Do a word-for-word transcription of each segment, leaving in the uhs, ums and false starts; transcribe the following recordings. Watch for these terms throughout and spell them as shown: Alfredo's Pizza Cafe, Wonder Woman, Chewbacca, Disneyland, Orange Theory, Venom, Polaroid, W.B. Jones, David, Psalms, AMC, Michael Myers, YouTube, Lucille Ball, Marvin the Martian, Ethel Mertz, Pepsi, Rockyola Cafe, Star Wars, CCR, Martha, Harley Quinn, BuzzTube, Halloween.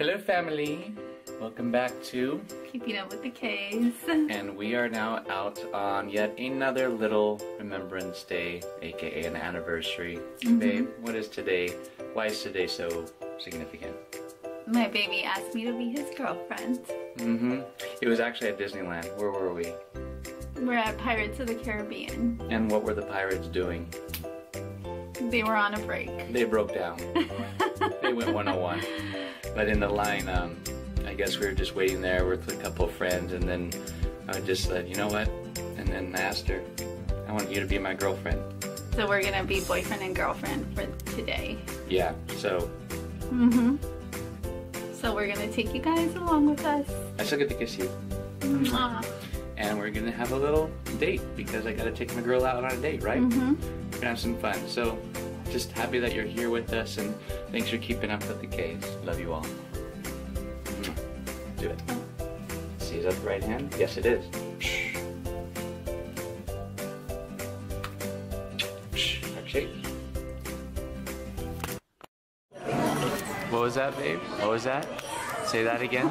Hello family, welcome back to Keeping Up with the K's. And we are now out on yet another little Remembrance Day, aka an anniversary. Mm-hmm. Babe, what is today? Why is today so significant? My baby asked me to be his girlfriend. Mm-hmm. It was actually at Disneyland. Where were we? We're at Pirates of the Caribbean. And what were the pirates doing? They were on a break. They broke down. They went one oh one. But in the line, um, I guess we were just waiting there with a couple of friends, and then I just said, you know what? And then I asked her, I want you to be my girlfriend. So we're going to be boyfriend and girlfriend for today. Yeah, so. Mm-hmm. So we're going to take you guys along with us. I still get to kiss you. Mwah. And we're going to have a little date, because I got to take my girl out on a date, right? Mm-hmm. We're going to have some fun. So. Just happy that you're here with us, and thanks for keeping up with the K's. Love you all. Do it. See, is that the right hand? Yes, it is. Shake. What was that, babe? What was that? Say that again.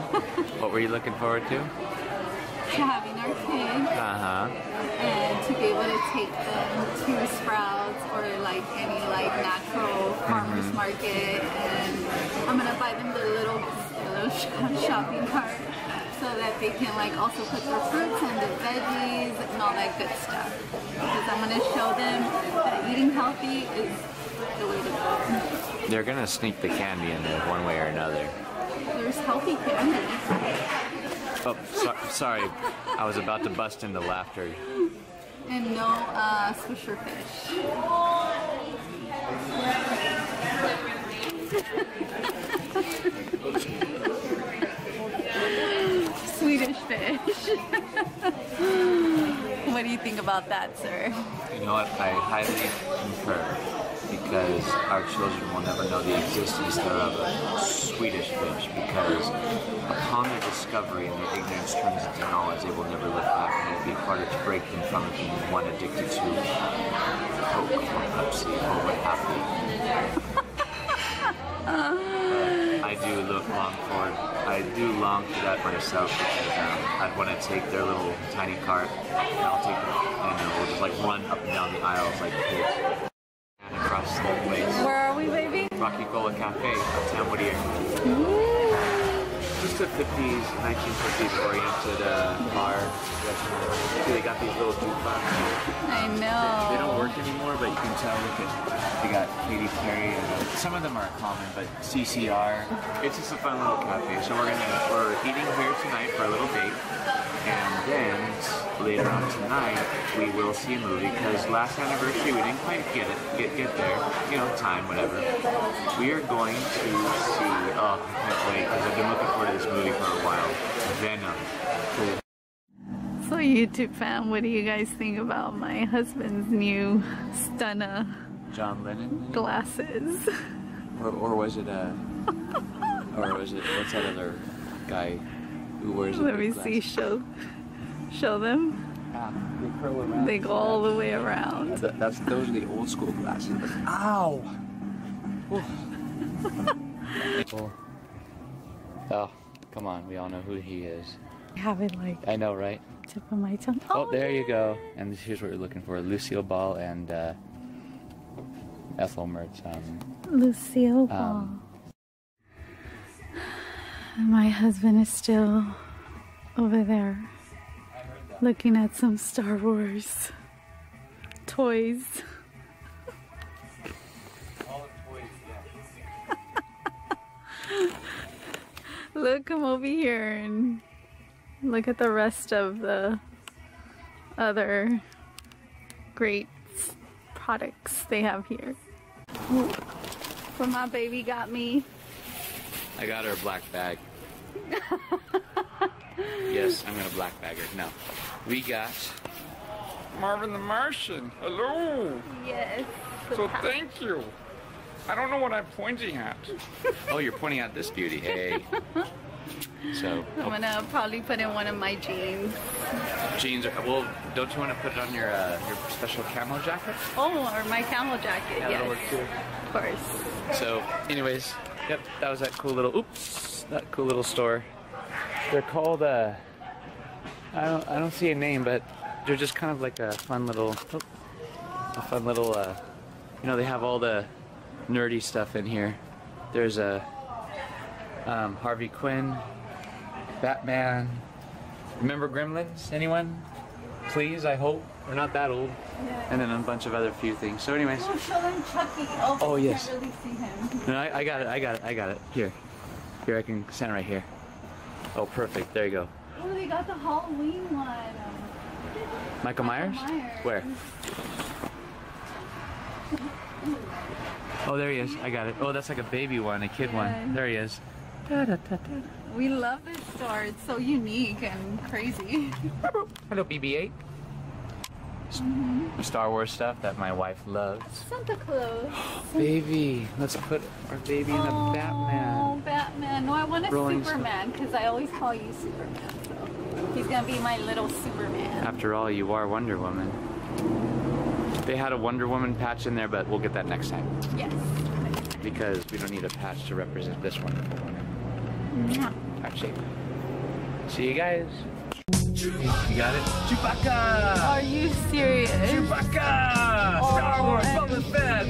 What were you looking forward to? To having our cake. Uh-huh. And to be able to take them to Sprouts or like any like natural farmers mm-hmm. market. And I'm going to buy them the little, the little shopping cart so that they can like also put their fruits and the veggies and all that good stuff. Because I'm going to show them that eating healthy is the way to go. They're going to sneak the candy in there one way or another. There's healthy candy. Oh, so sorry. I was about to bust into laughter. And no uh, Swisher fish. Swedish fish. What do you think about that, sir? You know what? I highly concur, because our children will never know the existence thereof a Swedish fish, because upon their discovery and their ignorance turns into knowledge, they will never look back, and it will be harder to break them from being one addicted to Coke or Pepsi or what have you. I do look long forward. I do long for that myself, because um, I'd want to take their little tiny cart, and I'll take them, and we'll just like run up and down the aisles like kids. Where are we, baby? Rockyola Cafe, uptown Whittier. Just a fifties, nineteen fifties oriented uh, bar restaurant. See, they got these little jukeboxes. I know. They, they don't work anymore, but you can tell. Look at, they got Katy Perry. And, uh, some of them aren't common, but C C R. It's just a fun little cafe. So we're gonna we're eating here tonight for a little date, and then. Later on tonight, we will see a movie, because last anniversary we didn't quite get it, get get there, you know, time, whatever. We are going to see, oh, I can't wait, because I've been looking forward to this movie for a while, Venom. So YouTube fam, what do you guys think about my husband's new stunner John Lennon glasses? Or, or was it a, or was it, what's that other guy who wears the glasses? Let me see, show. Show them. Ah, they curl around. They go all the way around. That's, that's those are the old school glasses. Ow! Oh. Oh, come on. We all know who he is. I have it like. I know, right? Tip of my tongue. Oh, oh there yeah. you go. And here's what you're looking for: Lucille Ball and uh, Ethel Mertz. Um, Lucille Ball. Um, my husband is still over there. Looking at some Star Wars toys. All the toys, yeah. Look, come over here and look at the rest of the other great products they have here. So my baby got me. I got her a black bag. Yes, I'm gonna black bag her. No. We got Marvin the Martian. Hello. Yes. So thank you. I don't know what I'm pointing at. Oh, you're pointing at this beauty. Hey. So I'm oh. gonna probably put in one of my jeans. Jeans. Are, well, don't you want to put it on your uh, your special camo jacket? Oh, or my camo jacket. Yeah, yes. That'll work too. Of course. So, anyways, yep, that was that cool little oops. that cool little store. They're called, uh, I don't, I don't see a name, but they're just kind of like a fun little, oh, a fun little, uh, you know, they have all the nerdy stuff in here. There's a um, Harley Quinn, Batman. Remember Gremlins? Anyone? Please, I hope. We're not that old. Yeah. And then a bunch of other few things. So anyways. Don't show them Chucky. Oh, oh yes. Can't really see him. No, I, I got it. I got it. I got it. Here. Here, I can stand right here. Oh, perfect. There you go. Oh, they got the Halloween one. Michael, Michael Myers? Myers? Where? Oh, there he is. I got it. Oh, that's like a baby one, a kid yeah. one. There he is. Da, da, da, da. We love this store. It's so unique and crazy. Hello, B B eight. Mm-hmm. Star Wars stuff that my wife loves. Santa Claus. Baby, let's put our baby in oh, a Batman. Oh, Batman. No, I want a Rolling Superman because I always call you Superman. So he's going to be my little Superman. After all, you are Wonder Woman. They had a Wonder Woman patch in there, but we'll get that next time. Yes. Because we don't need a patch to represent this wonderful woman. Yeah. Actually, see you guys. You got it? Chewbacca! Are you serious? Chewbacca! Oh, Star Wars, Boba Fett!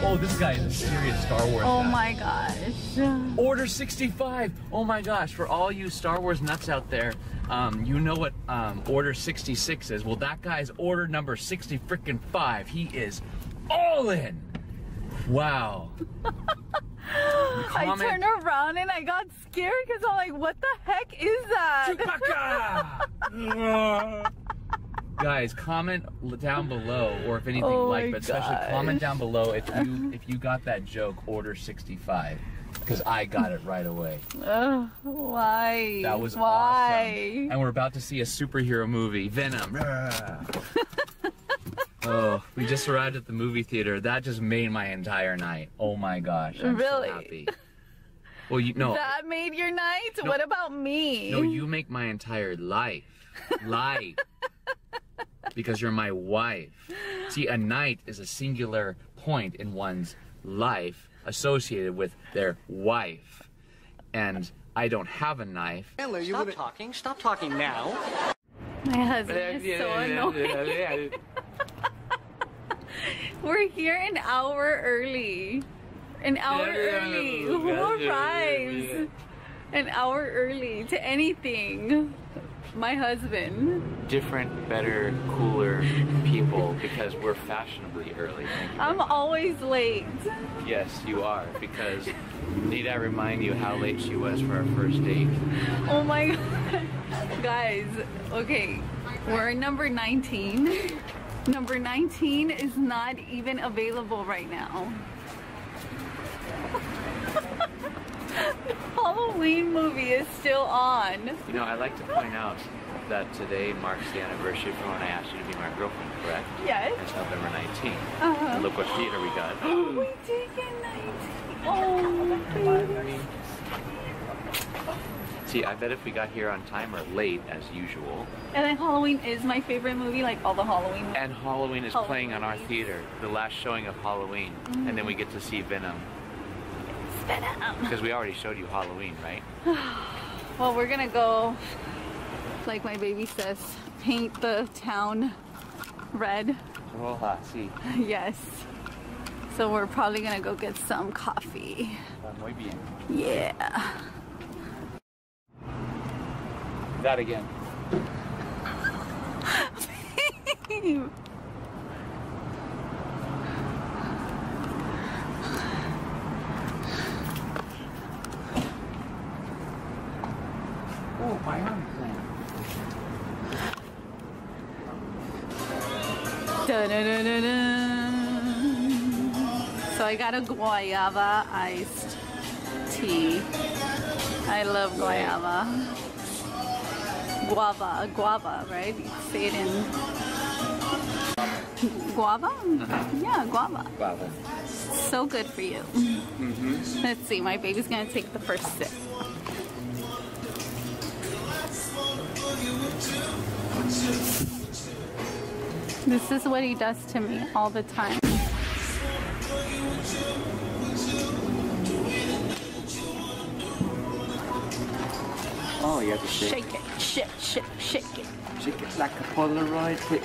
Woo! Oh, this guy is a serious Star Wars Oh guy. My gosh. Order sixty-five! Oh my gosh, for all you Star Wars nuts out there, um, you know what um, Order sixty-six is. Well, that guy's order number sixty frickin' five. He is all in! Wow. I turned around and I got scared because I'm like, what the heck is that? Chewbacca! Guys, comment down below, or if anything oh like, but gosh. especially comment down below if you if you got that joke, Order sixty-five, because I got it right away. Uh, why? That was why? awesome. And we're about to see a superhero movie, Venom. Oh, we just arrived at the movie theater. That just made my entire night. Oh my gosh, I'm really? so happy. Well, you know that made your night. No, what about me? No, you make my entire life, life, because you're my wife. See, a night is a singular point in one's life associated with their wife, and I don't have a knife. Hello, you Stop talking. Stop talking now. My husband is so annoying. We're here an hour early. An hour early. Who arrives an hour early to anything? My husband. Different, better, cooler people because we're fashionably early. I'm always late. Yes, you are, because need I remind you how late she was for our first date? Oh my god. Guys, okay. We're number nineteen. Number nineteen is not even available right now. The Halloween movie is still on. You know, I'd like to point out that today marks the anniversary from when I asked you to be my girlfriend, correct? Yes. It's November nineteenth. Uh-huh. And look what theater we got. Oh, we did get nineteen. Oh, see, I bet if we got here on time or late, as usual. And then Halloween is my favorite movie, like all the Halloween movies. And Halloween is Halloween playing on our theater, the last showing of Halloween. Mm. And then we get to see Venom. It's Venom. Because we already showed you Halloween, right? Well, we're gonna go, like my baby says, paint the town red. Roja, sí. Yes. So we're probably gonna go get some coffee. Muy bien. Yeah. That again. Babe. Oh, my arm is da, da, da, da, da. So I got a guayaba iced tea. I love guayaba. Guava, guava, right? You say it in guava? Uh-huh. Yeah, guava. Guava. So good for you. Mm-hmm. Let's see, my baby's gonna take the first sip. This is what he does to me all the time. Oh, you have to shake, shake it. it. Shake, shake, shake it. Shake it like a Polaroid pic.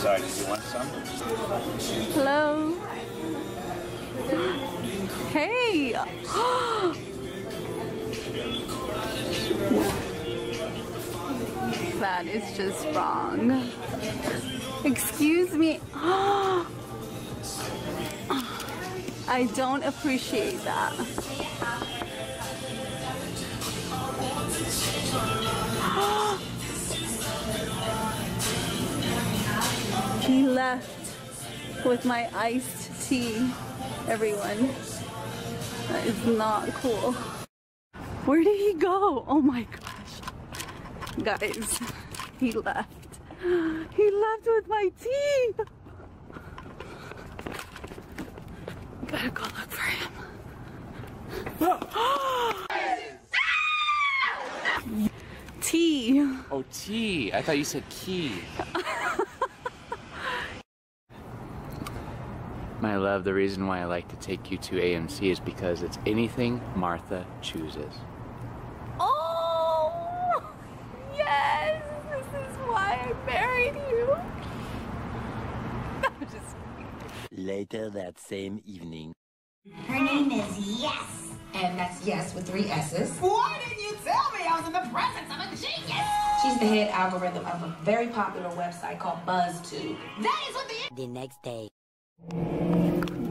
Sorry, did you want some? Hello. Hey. That is just wrong. Excuse me. I don't appreciate that. He left with my iced tea, everyone. That is not cool. Where did he go? Oh my gosh. Guys, he left. He left with my tea! Gotta go look for him. Oh. Tea. Oh, tea. I thought you said key. My love, the reason why I like to take you to A M C is because it's anything Martha chooses. Oh! Yes! This is why I married you! I'm just kidding. Later that same evening. Her name is Yes! And that's Yes with three S's. Why didn't you tell me I was in the presence of a genius? She's the head algorithm of a very popular website called BuzzTube. That is what the... The next day.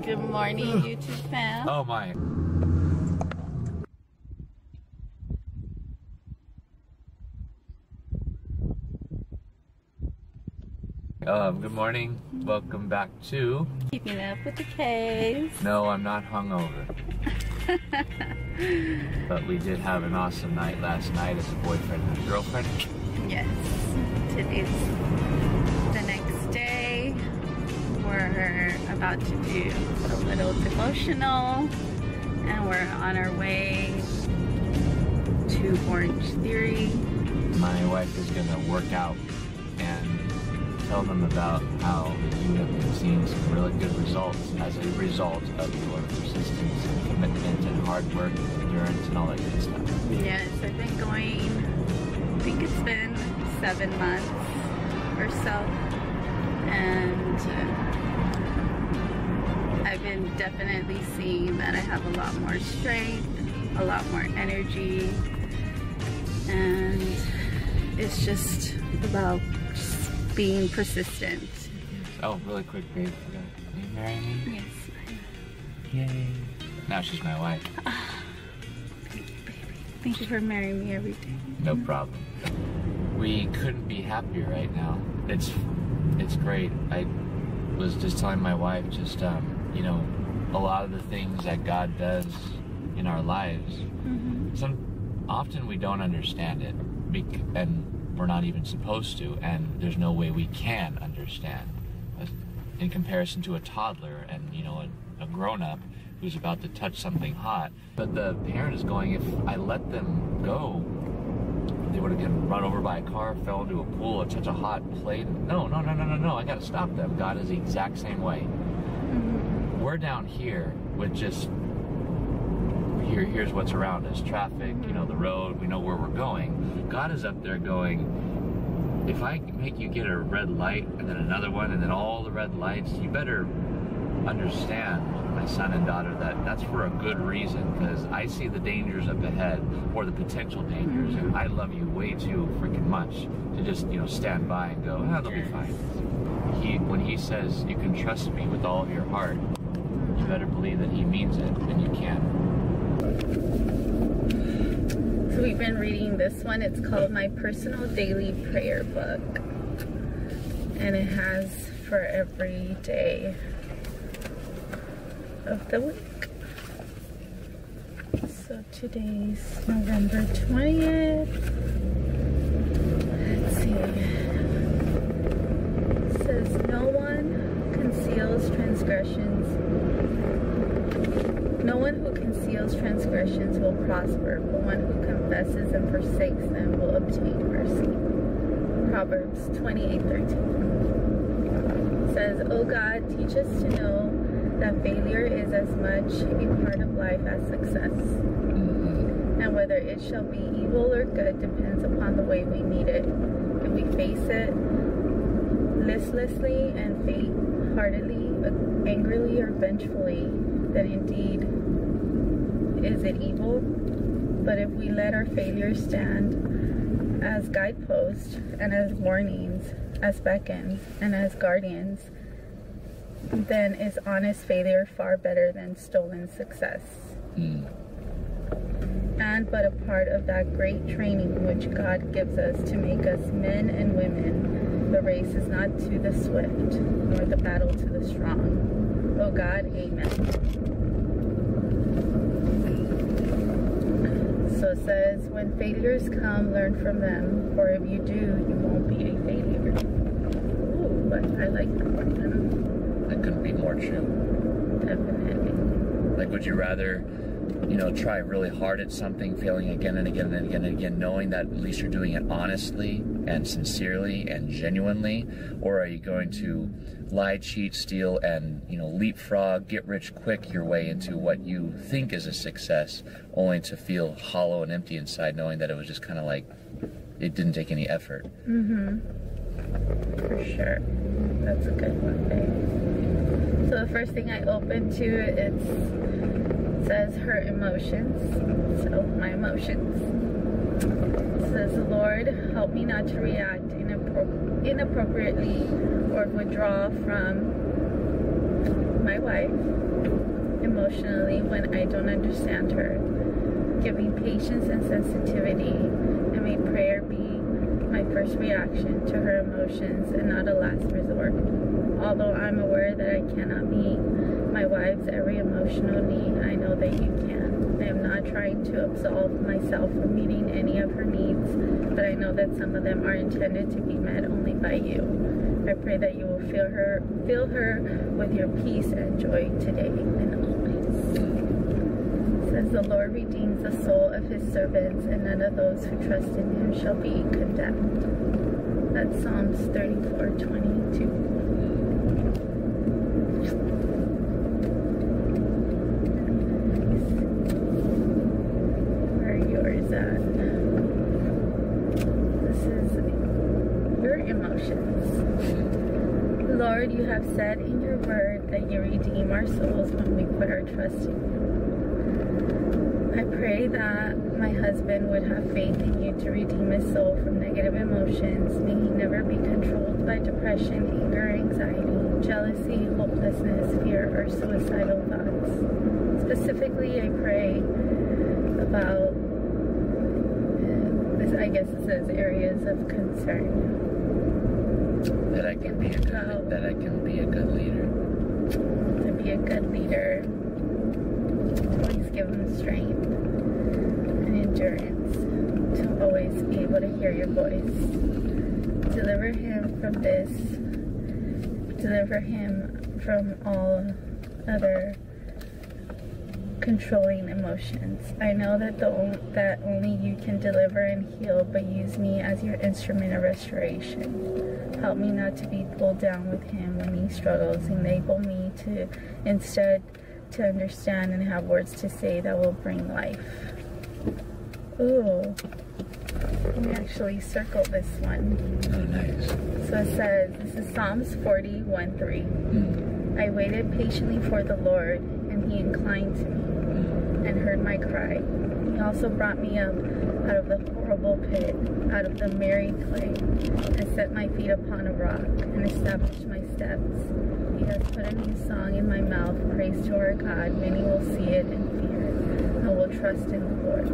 Good morning, YouTube fam. Oh my. Um, good morning. Welcome back to Keeping Up with the K's. No, I'm not hungover. But we did have an awesome night last night as a boyfriend and a girlfriend. Yes. Today's the next day. We're about to do a little devotional and we're on our way to Orange Theory. My wife is gonna work out and tell them about how you have been seeing some really good results as a result of your persistence and commitment and hard work and endurance and all that good stuff. Yes, I've been going, I think it's been seven months or so. And uh, I've been definitely seeing that I have a lot more strength, a lot more energy, and it's just about just being persistent. Oh, really quick, babe. Are you marrying me? Yes. Yay. Now she's my wife. Uh, thank you, baby. Thank you for marrying me every day. No problem. We couldn't be happier right now. It's It's great. I was just telling my wife just, um, you know, a lot of the things that God does in our lives, mm-hmm. some, often we don't understand it, and we're not even supposed to, and there's no way we can understand. In comparison to a toddler and, you know, a, a grown-up who's about to touch something hot. But the parent is going, if I let them go, they would have been run over by a car, fell into a pool, it's such a hot plate. No, no, no, no, no, no, I gotta stop them. God is the exact same way. Mm-hmm. We're down here with just, here, here's what's around us, traffic, you know, the road, we know where we're going. God is up there going, if I make you get a red light and then another one and then all the red lights, you better understand, my son and daughter, that that's for a good reason, because I see the dangers up ahead, or the potential dangers, mm-hmm. and I love you way too freaking much to just, you know, stand by and go, ah, they'll be fine. He, when he says, you can trust me with all of your heart, you better believe that he means it, and you can. So we've been reading this one. It's called My Personal Daily Prayer Book, and it has for every day of the week. So today's November twentieth. Let's see. It says, no one conceals transgressions. No one who conceals transgressions will prosper, but one who confesses and forsakes them will obtain mercy. Proverbs twenty-eight thirteen. It says, "Oh God, teach us to know that failure is as much a part of life as success. And whether it shall be evil or good depends upon the way we meet it. If we face it listlessly and faint-heartedly, angrily or vengefully, then indeed is it evil. But if we let our failures stand as guideposts and as warnings, as beacons and as guardians, then is honest failure far better than stolen success." Mm. And but a part of that great training which God gives us to make us men and women. The race is not to the swift, nor the battle to the strong. Oh God, amen. So it says, "When failures come, learn from them, for if you do, you won't be a failure." Ooh, but I like that one. That couldn't be more true. Definitely. Like, would you rather, you know, try really hard at something, failing again and again and again and again, knowing that at least you're doing it honestly and sincerely and genuinely? Or are you going to lie, cheat, steal, and, you know, leapfrog, get rich quick your way into what you think is a success, only to feel hollow and empty inside, knowing that it was just kind of like it didn't take any effort? Mm-hmm. For sure. That's a good one thing. So the first thing I open to is... says her emotions, so my emotions. It says, "Lord, help me not to react inappropri inappropriately or withdraw from my wife emotionally when I don't understand her. Give me patience and sensitivity, and may prayer be my first reaction to her emotions and not a last resort. Although I'm aware that I cannot meet my wife's every emotional need, I know that you can. I am not trying to absolve myself from meeting any of her needs, but I know that some of them are intended to be met only by you. I pray that you will fill her, fill her with your peace and joy today and always." It says, "The Lord redeems the soul of his servants, and none of those who trust in him shall be condemned." That's Psalms thirty-four twenty-two. "Lord, you have said in your word that you redeem our souls when we put our trust in you. I pray that my husband would have faith in you to redeem his soul from negative emotions. May he never be controlled by depression, anger, anxiety, jealousy, hopelessness, fear, or suicidal thoughts. Specifically, I pray about," I guess it says, "areas of concern. That I can be a good, that I can be a good leader. To be a good leader. Please give him strength and endurance to always be able to hear your voice. Deliver him from this. Deliver him from all other controlling emotions. I know that the on, that only you can deliver and heal, but use me as your instrument of restoration. Help me not to be pulled down with him when he struggles. Enable me to instead to understand and have words to say that will bring life." Ooh, we actually circled this one. Oh, nice. So it says, this is Psalms forty-one three. Mm. "I waited patiently for the Lord, and he inclined to me and heard my cry. He also brought me up out of the horrible pit, out of the miry clay, and set my feet upon a rock and established my steps. He has put a new song in my mouth, praise to our God. Many will see it and fear, and will trust in the Lord."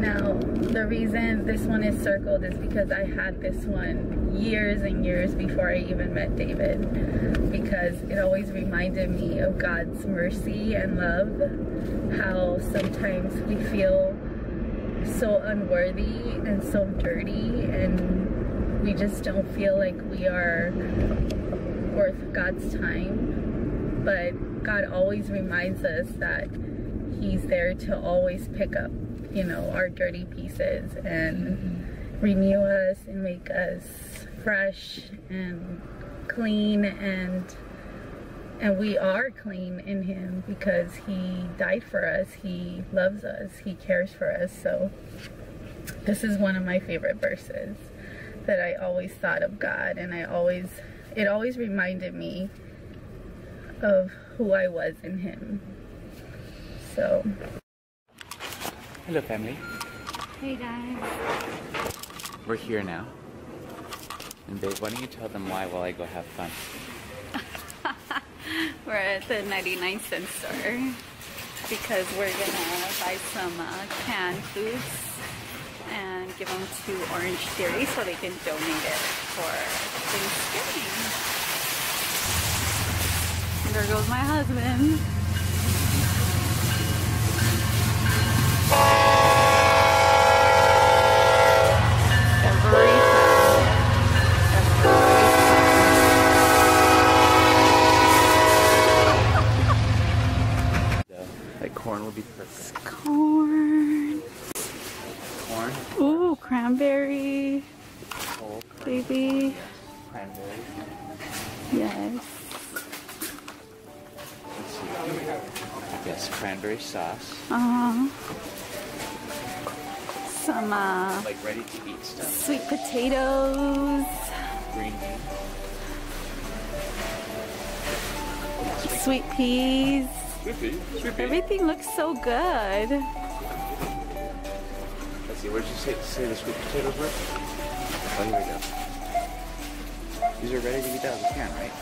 Now, the reason this one is circled is because I had this one years and years before I even met David, because it always reminded me of God's mercy and love. How sometimes we feel so unworthy and so dirty, and we just don't feel like we are worth God's time, but God always reminds us that he's there to always pick up, you know, our dirty pieces and renew us and make us fresh and clean, and and we are clean in him because he died for us, he loves us, he cares for us. So this is one of my favorite verses that I always thought of God, and I always, it always reminded me of who I was in him. So hello family. Hey guys. We're here now. And babe, why don't you tell them why while I go have fun? We're at the ninety-nine cent store because we're gonna buy some uh, canned foods and give them to Orange Theory so they can donate it for Thanksgiving. There goes my husband. Sauce. Uh-huh. Some uh, like ready to eat stuff. Sweet potatoes. Green beans. Sweet peas. Sweet peas. Sweet peas. Everything looks so good. Let's see. Where did you say, say the sweet potatoes were? Oh, here we go. These are ready to eat out of the can, right?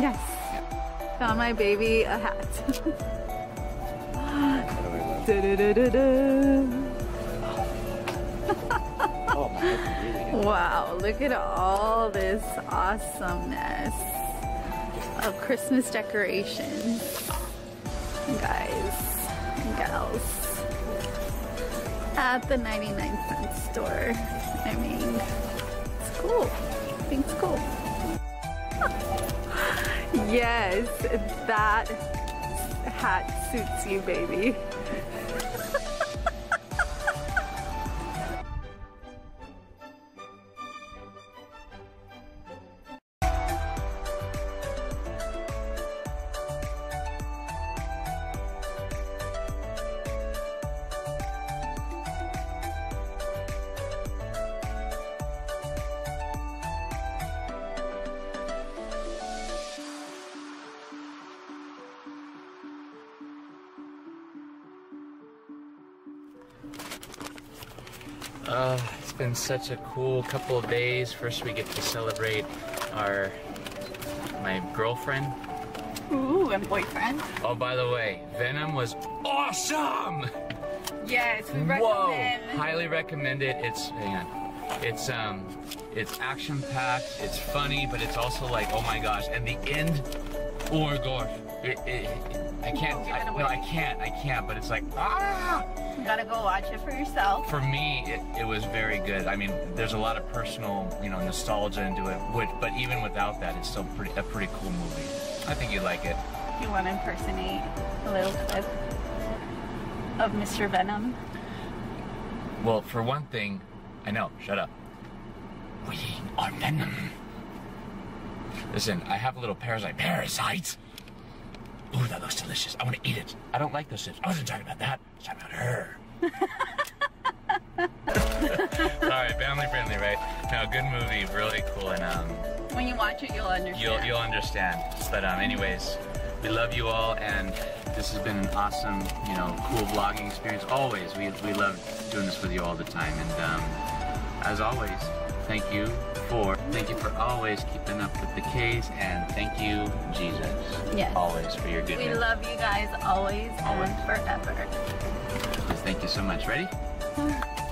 Yes. Yeah. Got my baby a hat. Da, da, da, da, da. Oh, my, wow, look at all this awesomeness of Christmas decorations. Guys and gals. At the ninety-nine cent store. I mean, it's cool. I think it's cool. Yes, that hat suits you, baby. Uh, it's been such a cool couple of days. First we get to celebrate our, my girlfriend. Ooh, and boyfriend. Oh, by the way, Venom was awesome! Yes, we recommend. Whoa, highly recommend it. It's, hang on, it's, um, it's action-packed, it's funny, but it's also like, oh my gosh, and the end, oh my gosh, it, it, I can't, I, no, I can't, I can't, but it's like, ah! You gotta go watch it for yourself. For me, it, it was very good. I mean, there's a lot of personal, you know, nostalgia into it, which, but even without that, it's still pretty, a pretty cool movie. I think you'd like it. You want to impersonate a little clip of Mister Venom? Well, for one thing, I know, shut up. We are Venom. Listen, I have a little parasite. Parasites? Ooh, that looks delicious. I want to eat it. I don't like those chips. I wasn't talking about that. I was talking about her. Sorry, family friendly, right? No, good movie. Really cool. And um, when you watch it, you'll understand. You'll, you'll understand. But um, anyways, we love you all, and this has been an awesome, you know, cool vlogging experience. Always, we we love doing this with you all the time. And um, as always, thank you for thank you for always keeping up with the K's, and thank you, Jesus, yes, always for your goodness. We love you guys always, always and forever. Thank you so much. Ready?